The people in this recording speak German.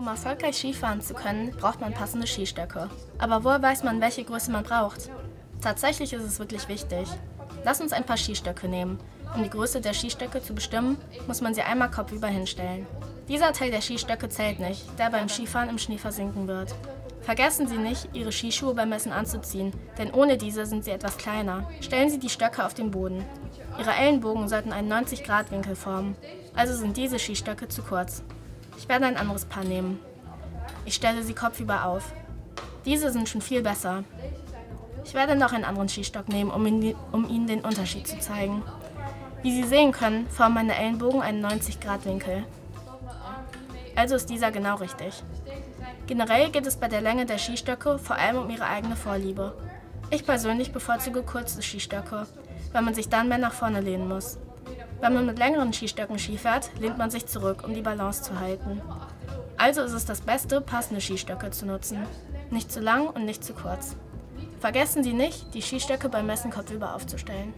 Um erfolgreich Skifahren zu können, braucht man passende Skistöcke. Aber woher weiß man, welche Größe man braucht? Tatsächlich ist es wirklich wichtig. Lass uns ein paar Skistöcke nehmen. Um die Größe der Skistöcke zu bestimmen, muss man sie einmal kopfüber hinstellen. Dieser Teil der Skistöcke zählt nicht, da er beim Skifahren im Schnee versinken wird. Vergessen Sie nicht, Ihre Skischuhe beim Messen anzuziehen, denn ohne diese sind sie etwas kleiner. Stellen Sie die Stöcke auf den Boden. Ihre Ellenbogen sollten einen 90-Grad-Winkel formen, also sind diese Skistöcke zu kurz. Ich werde ein anderes Paar nehmen. Ich stelle sie kopfüber auf. Diese sind schon viel besser. Ich werde noch einen anderen Skistock nehmen, um Ihnen den Unterschied zu zeigen. Wie Sie sehen können, formen meine Ellenbogen einen 90-Grad-Winkel. Also ist dieser genau richtig. Generell geht es bei der Länge der Skistöcke vor allem um Ihre eigene Vorliebe. Ich persönlich bevorzuge kurze Skistöcke, weil man sich dann mehr nach vorne lehnen muss. Wenn man mit längeren Skistöcken skifährt, lehnt man sich zurück, um die Balance zu halten. Also ist es das Beste, passende Skistöcke zu nutzen. Nicht zu lang und nicht zu kurz. Vergessen Sie nicht, die Skistöcke beim Messen kopfüber aufzustellen.